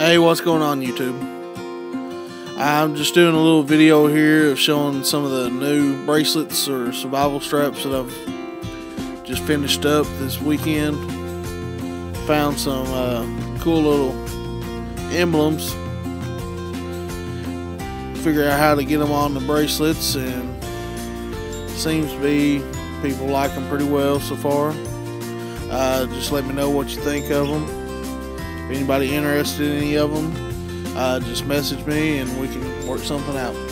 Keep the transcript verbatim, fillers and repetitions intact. Hey, what's going on YouTube? I'm just doing a little video here of showing some of the new bracelets or survival straps that I've just finished up this weekend. Found some uh, cool little emblems. Figure out how to get them on the bracelets, and seems to be people like them pretty well so far. Uh, just let me know what you think of them. If anybody interested in any of them, uh, just message me and we can work something out.